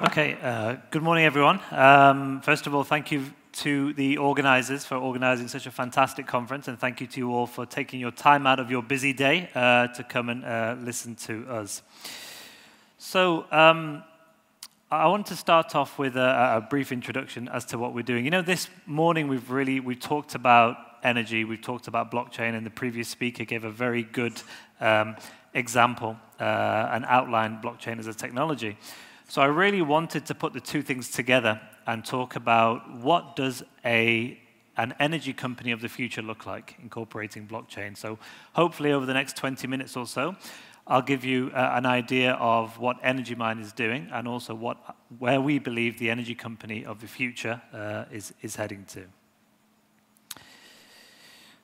Okay, good morning, everyone. First of all, thank you to the organizers for organizing such a fantastic conference, and thank you to you all for taking your time out of your busy day to come and listen to us. So I want to start off with a brief introduction as to what we're doing. You know, this morning we've talked about energy, we've talked about blockchain, and the previous speaker gave a very good example and outlined blockchain as a technology. So I really wanted to put the two things together and talk about what does an energy company of the future look like, incorporating blockchain. So hopefully over the next 20 minutes or so, I'll give you an idea of what Energi Mine is doing and also where we believe the energy company of the future is heading to.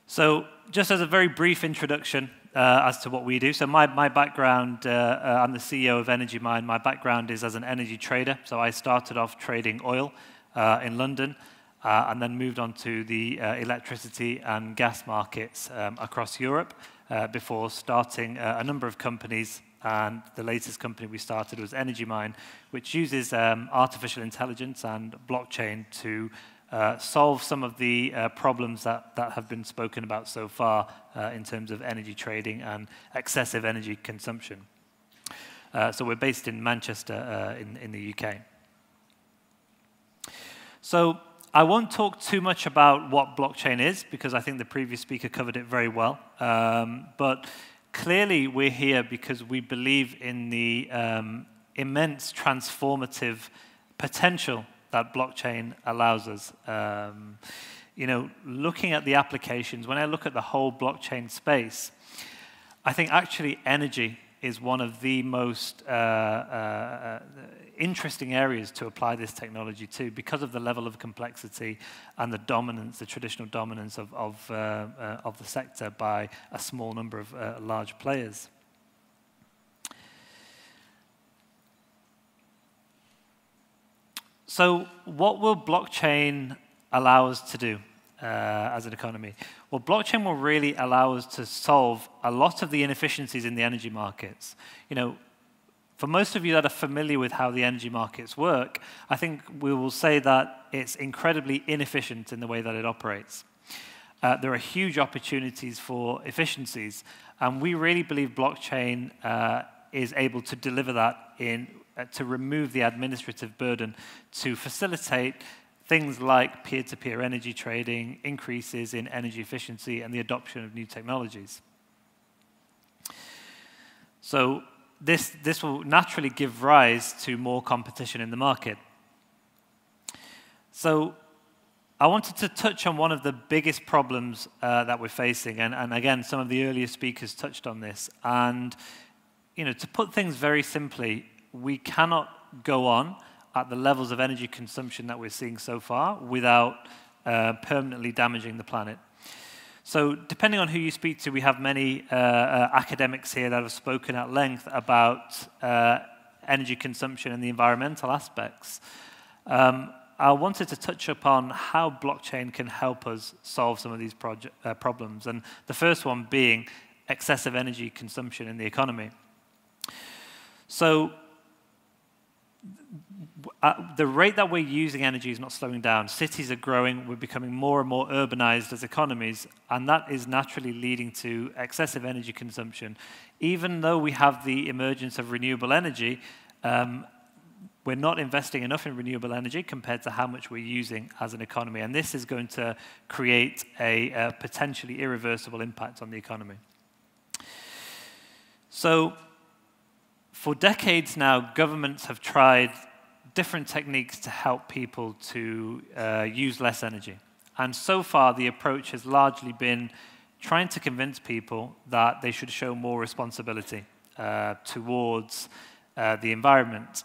So just as a very brief introduction, as to what we do. So my background, I'm the CEO of Energi Mine. My background is as an energy trader. So I started off trading oil in London and then moved on to the electricity and gas markets across Europe before starting a number of companies. And the latest company we started was Energi Mine, which uses artificial intelligence and blockchain to solve some of the problems that have been spoken about so far in terms of energy trading and excessive energy consumption. So we're based in Manchester in the UK. So I won't talk too much about what blockchain is, because I think the previous speaker covered it very well. But clearly we're here because we believe in the immense transformative potential that blockchain allows us. You know, looking at the applications, when I look at the whole blockchain space, I think actually energy is one of the most interesting areas to apply this technology to, because of the level of complexity and the dominance, the traditional dominance of the sector by a small number of large players. So what will blockchain allow us to do as an economy? Well, blockchain will really allow us to solve a lot of the inefficiencies in the energy markets. You know, for most of you that are familiar with how the energy markets work, I think we will say that it's incredibly inefficient in the way that it operates. There are huge opportunities for efficiencies, and we really believe blockchain is able to deliver that to remove the administrative burden, to facilitate things like peer-to-peer energy trading, increases in energy efficiency, and the adoption of new technologies. So this will naturally give rise to more competition in the market. So I wanted to touch on one of the biggest problems that we're facing, and again, some of the earlier speakers touched on this. And you know, to put things very simply, we cannot go on at the levels of energy consumption that we're seeing so far without permanently damaging the planet. So depending on who you speak to, we have many academics here that have spoken at length about energy consumption and the environmental aspects. I wanted to touch upon how blockchain can help us solve some of these problems, and the first one being excessive energy consumption in the economy. So the rate that we're using energy is not slowing down. Cities are growing. We're becoming more and more urbanized as economies, and that is naturally leading to excessive energy consumption. Even though we have the emergence of renewable energy, we're not investing enough in renewable energy compared to how much we're using as an economy, and this is going to create a potentially irreversible impact on the economy. So for decades now, governments have tried different techniques to help people to use less energy. And so far, the approach has largely been trying to convince people that they should show more responsibility towards the environment.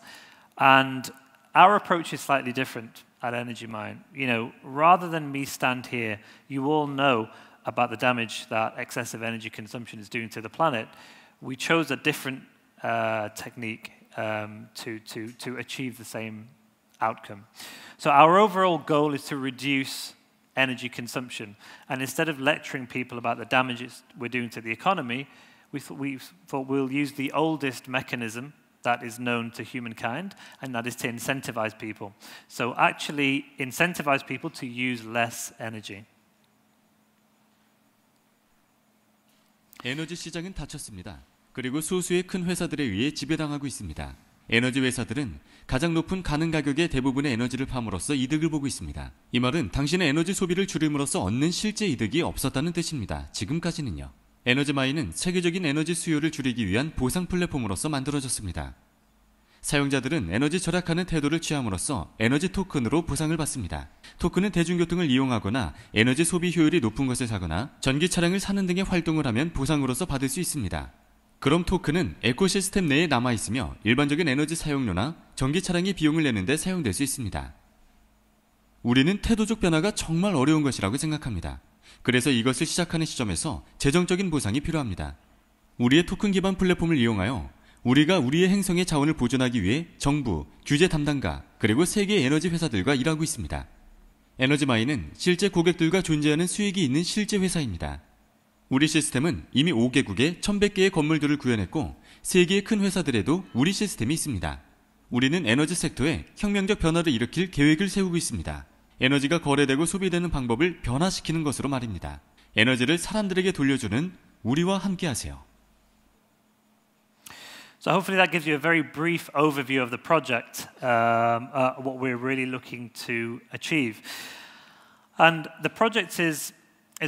And our approach is slightly different at Energi Mine. You know, rather than me stand here, you all know about the damage that excessive energy consumption is doing to the planet. We chose a different technique to achieve the same outcome. So our overall goal is to reduce energy consumption. And instead of lecturing people about the damage we're doing to the economy, we thought we'll use the oldest mechanism that is known to humankind, and that is to incentivize people. So actually incentivize people to use less energy. 에너지 시장은 닫혔습니다. 그리고 소수의 큰 회사들에 의해 지배당하고 있습니다. 에너지 회사들은 가장 높은 가능 가격에 대부분의 에너지를 팜으로써 이득을 보고 있습니다. 이 말은 당신의 에너지 소비를 줄임으로써 얻는 실제 이득이 없었다는 뜻입니다. 지금까지는요. 에너지 마인은 세계적인 에너지 수요를 줄이기 위한 보상 플랫폼으로서 만들어졌습니다. 사용자들은 에너지 절약하는 태도를 취함으로써 에너지 토큰으로 보상을 받습니다. 토큰은 대중교통을 이용하거나 에너지 소비 효율이 높은 것을 사거나 전기 차량을 사는 등의 활동을 하면 보상으로서 받을 수 있습니다. 그럼 토큰은 에코시스템 내에 남아있으며 일반적인 에너지 사용료나 전기 차량이 비용을 내는 데 사용될 수 있습니다. 우리는 태도적 변화가 정말 어려운 것이라고 생각합니다. 그래서 이것을 시작하는 시점에서 재정적인 보상이 필요합니다. 우리의 토큰 기반 플랫폼을 이용하여 우리가 우리의 행성의 자원을 보존하기 위해 정부, 규제 담당가, 그리고 세계 에너지 회사들과 일하고 있습니다. 에너지 마인은 실제 고객들과 존재하는 수익이 있는 실제 회사입니다. 우리 시스템은 이미 5개국에 1,100개의 건물들을 구현했고 세계의 큰 회사들에도 우리 시스템이 있습니다. 우리는 에너지 섹터에 혁명적 변화를 일으킬 계획을 세우고 있습니다. 에너지가 거래되고 소비되는 방법을 변화시키는 것으로 말입니다. 에너지를 사람들에게 돌려주는 우리와 함께하세요. So hopefully that gives you a very brief overview of the project, what we're really looking to achieve. And the project is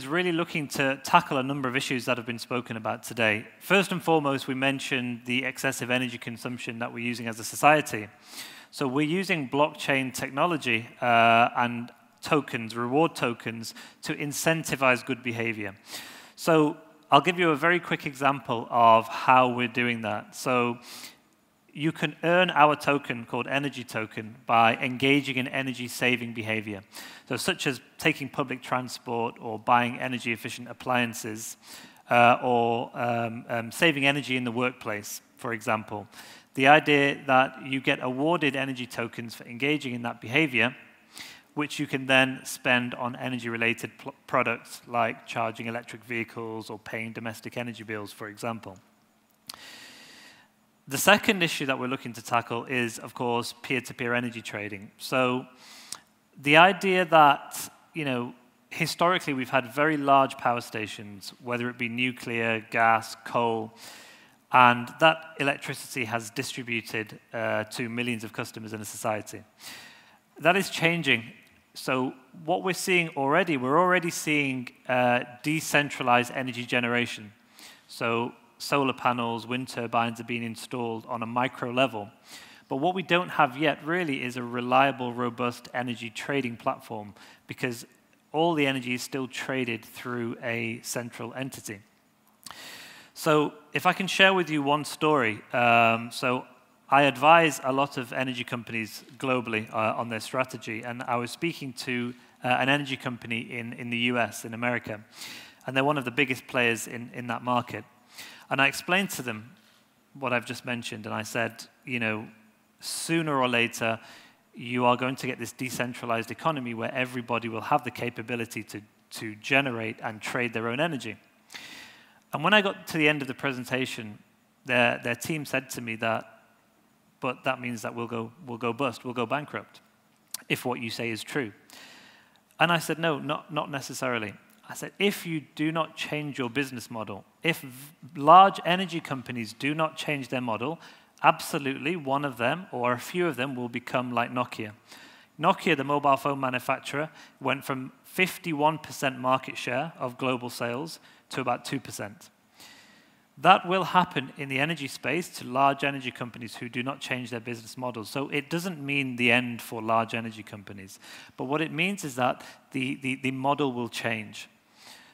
really looking to tackle a number of issues that have been spoken about today. First and foremost, we mentioned the excessive energy consumption that we're using as a society. So we're using blockchain technology and tokens, reward tokens, to incentivize good behavior. So I'll give you a very quick example of how we're doing that. So you can earn our token called Energi Token by engaging in energy-saving behavior, so such as taking public transport or buying energy-efficient appliances or saving energy in the workplace, for example. The idea that you get awarded energy tokens for engaging in that behavior, which you can then spend on energy-related products like charging electric vehicles or paying domestic energy bills, for example. The second issue that we're looking to tackle is, of course, peer-to-peer energy trading. So the idea that, you know, historically we've had very large power stations, whether it be nuclear, gas, coal, and that electricity has distributed to millions of customers in a society. That is changing. So what we're seeing already, we're already seeing decentralized energy generation. So solar panels, wind turbines are being installed on a micro level. But what we don't have yet really is a reliable, robust energy trading platform, because all the energy is still traded through a central entity. So if I can share with you one story, so I advise a lot of energy companies globally on their strategy, and I was speaking to an energy company in the US, in America, and they're one of the biggest players in that market. And I explained to them what I've just mentioned, and I said, you know, sooner or later, you are going to get this decentralized economy where everybody will have the capability to generate and trade their own energy. And when I got to the end of the presentation, their team said to me that, but that means that we'll go bust, we'll go bankrupt, if what you say is true. And I said, no, not necessarily. I said, if you do not change your business model, if large energy companies do not change their model, absolutely one of them or a few of them will become like Nokia. Nokia, the mobile phone manufacturer, went from 51% market share of global sales to about 2%. That will happen in the energy space to large energy companies who do not change their business models. So it doesn't mean the end for large energy companies. But what it means is that the model will change.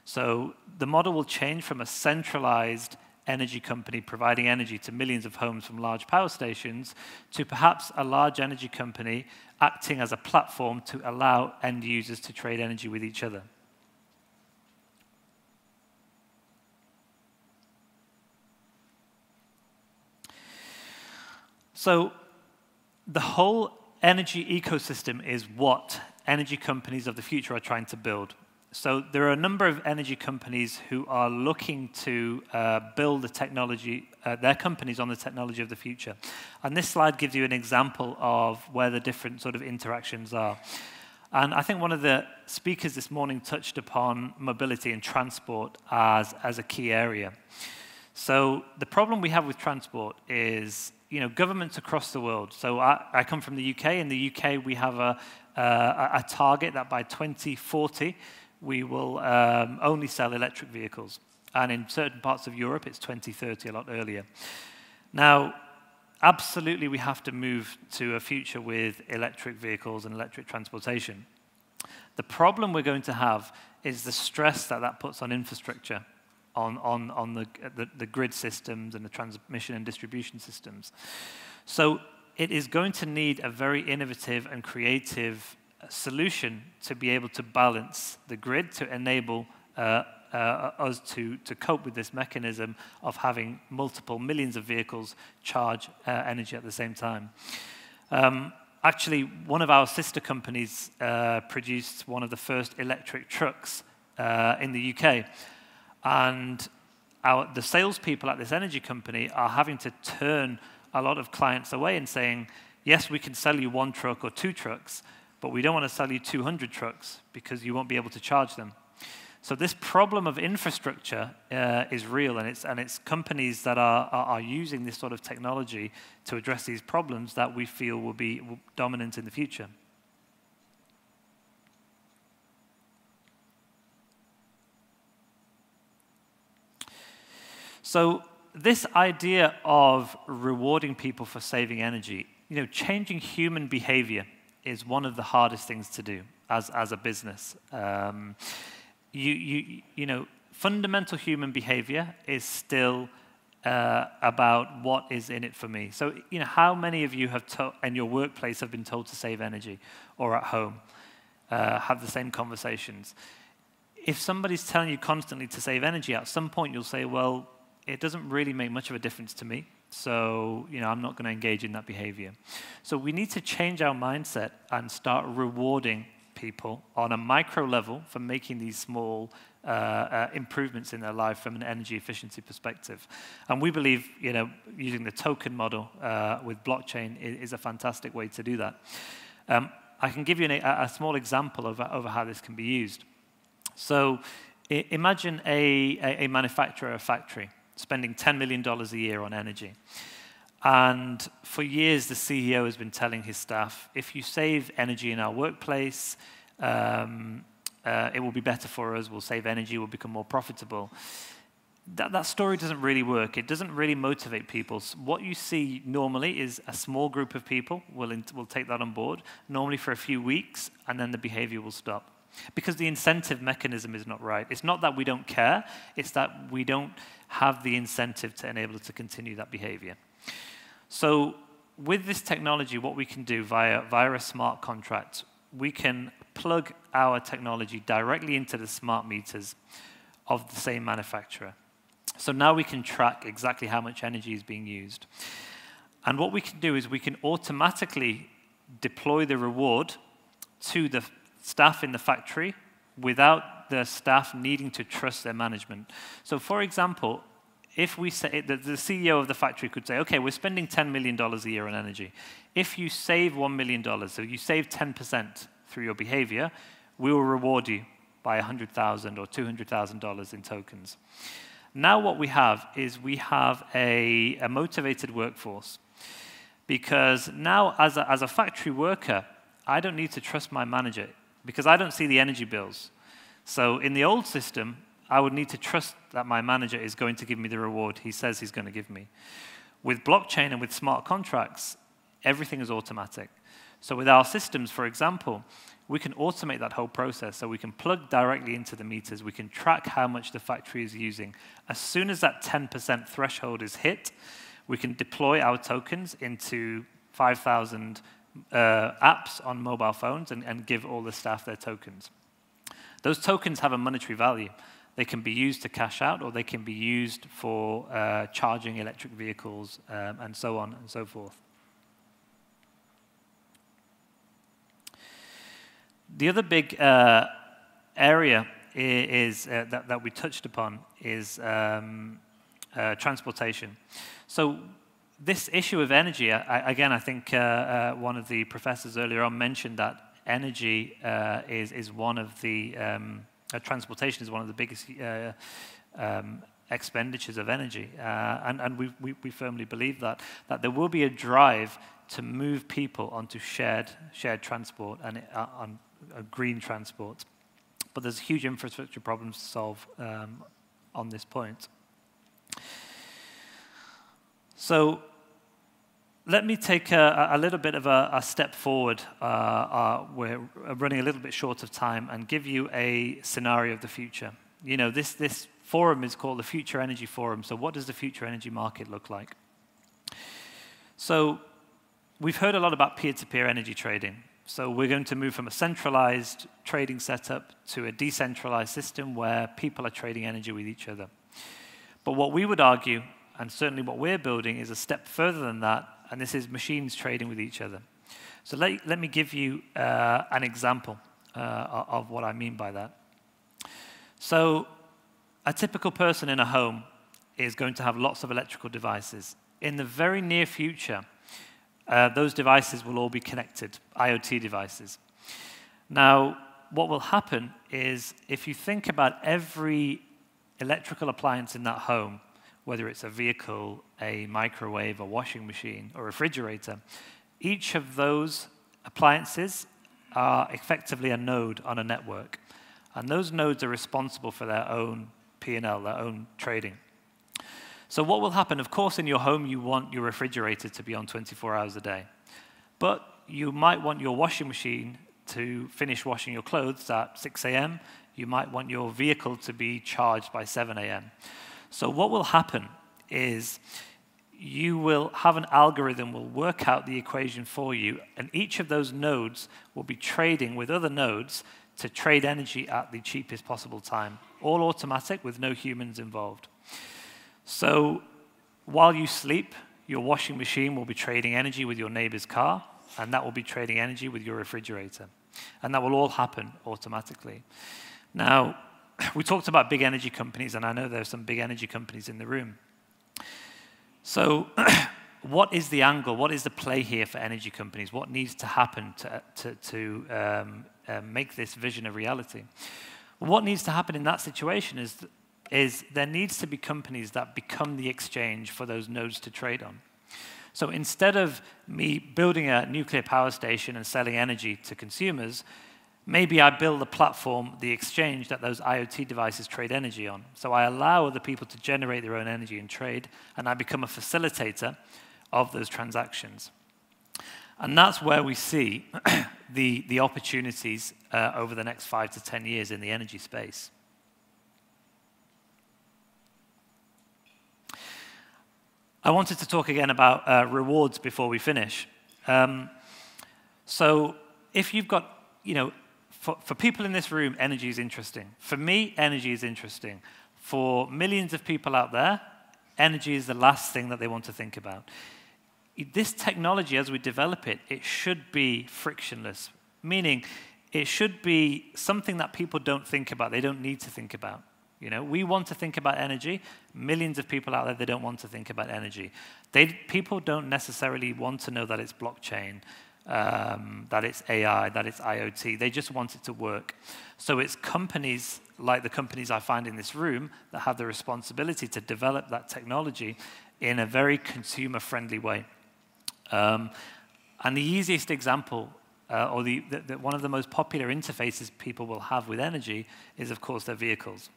So the model will change from a centralized energy company providing energy to millions of homes from large power stations to perhaps a large energy company acting as a platform to allow end users to trade energy with each other. So the whole energy ecosystem is what energy companies of the future are trying to build. So there are a number of energy companies who are looking to build the technology, their companies on the technology of the future. And this slide gives you an example of where the different sort of interactions are. And I think one of the speakers this morning touched upon mobility and transport as a key area. So the problem we have with transport is, you know, governments across the world. So I come from the UK. In the UK, we have a target that by 2040, we will only sell electric vehicles. And in certain parts of Europe, it's 2030, a lot earlier. Now, absolutely, we have to move to a future with electric vehicles and electric transportation. The problem we're going to have is the stress that that puts on infrastructure, on the grid systems and the transmission and distribution systems. So it is going to need a very innovative and creative solution to be able to balance the grid to enable us to cope with this mechanism of having multiple millions of vehicles charge energy at the same time. Actually, one of our sister companies produced one of the first electric trucks in the UK. And the salespeople at this energy company are having to turn a lot of clients away and saying, yes, we can sell you one truck or two trucks, but we don't want to sell you 200 trucks because you won't be able to charge them. So this problem of infrastructure is real, and it's companies that are using this sort of technology to address these problems that we feel will be dominant in the future. So this idea of rewarding people for saving energy, you know, changing human behavior is one of the hardest things to do as a business. You know, fundamental human behavior is still about what is in it for me. So, you know, how many of you have in your workplace have been told to save energy, or at home have the same conversations? If somebody's telling you constantly to save energy, at some point you'll say, well, it doesn't really make much of a difference to me, so, you know, I'm not going to engage in that behavior. So we need to change our mindset and start rewarding people on a micro level for making these small improvements in their life from an energy efficiency perspective. And we believe, you know, using the token model with blockchain is a fantastic way to do that. I can give you a small example of how this can be used. So imagine a manufacturer or factory spending $10 million a year on energy. And for years, the CEO has been telling his staff, if you save energy in our workplace, it will be better for us, we'll save energy, we'll become more profitable. That story doesn't really work. It doesn't really motivate people. So what you see normally is a small group of people will take that on board, normally for a few weeks, and then the behavior will stop. Because the incentive mechanism is not right. It's not that we don't care, it's that we don't have the incentive to enable us to continue that behavior. So with this technology, what we can do via a smart contract, we can plug our technology directly into the smart meters of the same manufacturer. So now we can track exactly how much energy is being used. And what we can do is we can automatically deploy the reward to the staff in the factory without the staff needing to trust their management. So for example, if we say that the CEO of the factory could say, okay, we're spending $10 million a year on energy. If you save $1 million, so you save 10% through your behavior, we will reward you by $100,000 or $200,000 in tokens. Now what we have is we have a motivated workforce, because now as a factory worker, I don't need to trust my manager because I don't see the energy bills. So in the old system, I would need to trust that my manager is going to give me the reward he says he's going to give me. With blockchain and with smart contracts, everything is automatic. So with our systems, for example, we can automate that whole process. So we can plug directly into the meters. We can track how much the factory is using. As soon as that 10% threshold is hit, we can deploy our tokens into 5,000 apps on mobile phones and give all the staff their tokens. Those tokens have a monetary value. They can be used to cash out, or they can be used for charging electric vehicles, and so on and so forth. The other big area is that we touched upon is transportation. So this issue of energy, again, I think one of the professors earlier on mentioned that energy is one of the transportation is one of the biggest expenditures of energy, and we firmly believe that there will be a drive to move people onto shared transport and on green transport. But there's huge infrastructure problems to solve on this point. So let me take a little bit of a step forward. We're running a little bit short of time, and give you a scenario of the future. You know, this forum is called the Future Energy Forum. So what does the future energy market look like? So we've heard a lot about peer-to-peer energy trading. So we're going to move from a centralized trading setup to a decentralized system where people are trading energy with each other. But what we would argue, and certainly what we're building, is a step further than that, and this is machines trading with each other. So let me give you an example of what I mean by that. So a typical person in a home is going to have lots of electrical devices. In the very near future, those devices will all be connected, IoT devices. Now, what will happen is, if you think about every electrical appliance in that home, whether it's a vehicle, a microwave, a washing machine, or a refrigerator, each of those appliances are effectively a node on a network. And those nodes are responsible for their own P&L, their own trading. So what will happen? Of course, in your home, you want your refrigerator to be on 24 hours a day. But you might want your washing machine to finish washing your clothes at 6 a.m. You might want your vehicle to be charged by 7 a.m. So what will happen is you will have an algorithm will work out the equation for you, and each of those nodes will be trading with other nodes to trade energy at the cheapest possible time, all automatic with no humans involved. So while you sleep, your washing machine will be trading energy with your neighbor's car, and that will be trading energy with your refrigerator. And that will all happen automatically. Now, we talked about big energy companies, and I know there are some big energy companies in the room. So what is the angle? What is the play here for energy companies? What needs to happen to make this vision a reality? What needs to happen in that situation is there needs to be companies that become the exchange for those nodes to trade on. So instead of me building a nuclear power station and selling energy to consumers, maybe I build the platform, the exchange that those IoT devices trade energy on. So I allow other people to generate their own energy and trade, and I become a facilitator of those transactions. And that's where we see the opportunities over the next 5 to 10 years in the energy space. I wanted to talk again about rewards before we finish. So if you've got, you know, for people in this room, energy is interesting. For me, energy is interesting. For millions of people out there, energy is the last thing that they want to think about. This technology, as we develop it, it should be frictionless, meaning it should be something that people don't think about, they don't need to think about. You know, we want to think about energy. Millions of people out there, they don't want to think about energy. People don't necessarily want to know that it's blockchain, that it's AI, that it's IoT. They just want it to work. So it's companies like the companies I find in this room that have the responsibility to develop that technology in a very consumer-friendly way. And the easiest example, or one of the most popular interfaces people will have with energy is, of course, their vehicles.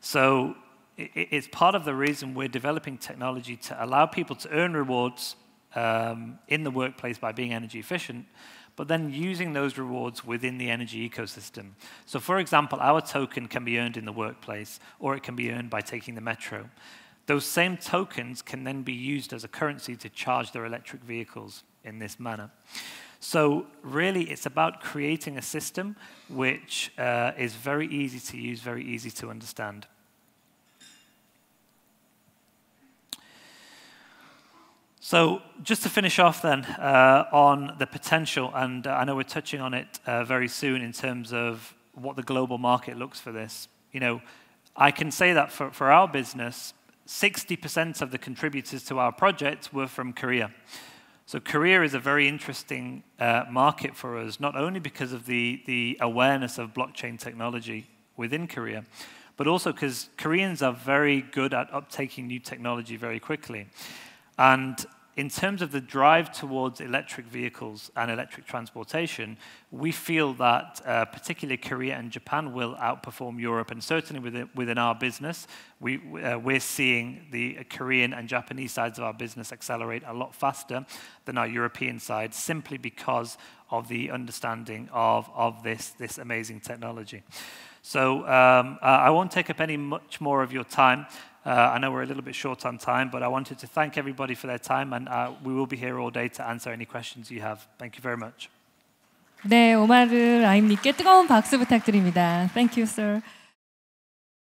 So it's part of the reason we're developing technology to allow people to earn rewards in the workplace by being energy efficient, but then using those rewards within the energy ecosystem. So for example, our token can be earned in the workplace, or it can be earned by taking the metro. Those same tokens can then be used as a currency to charge their electric vehicles in this manner. So really, it's about creating a system which is very easy to use, very easy to understand. So just to finish off then on the potential, and I know we're touching on it very soon in terms of what the global market looks for this. You know, I can say that for our business, 60% of the contributors to our project were from Korea. So Korea is a very interesting market for us, not only because of the awareness of blockchain technology within Korea, but also because Koreans are very good at uptaking new technology very quickly. And in terms of the drive towards electric vehicles and electric transportation, we feel that particularly Korea and Japan will outperform Europe, and certainly within our business, we're seeing the Korean and Japanese sides of our business accelerate a lot faster than our European side, simply because of the understanding of this amazing technology. So I won't take up any much more of your time. I know we're a little bit short on time, but I wanted to thank everybody for their time, and we will be here all day to answer any questions you have. Thank you very much. 네, 오마르 라임님께 뜨거운 박수 부탁드립니다. Thank you, sir.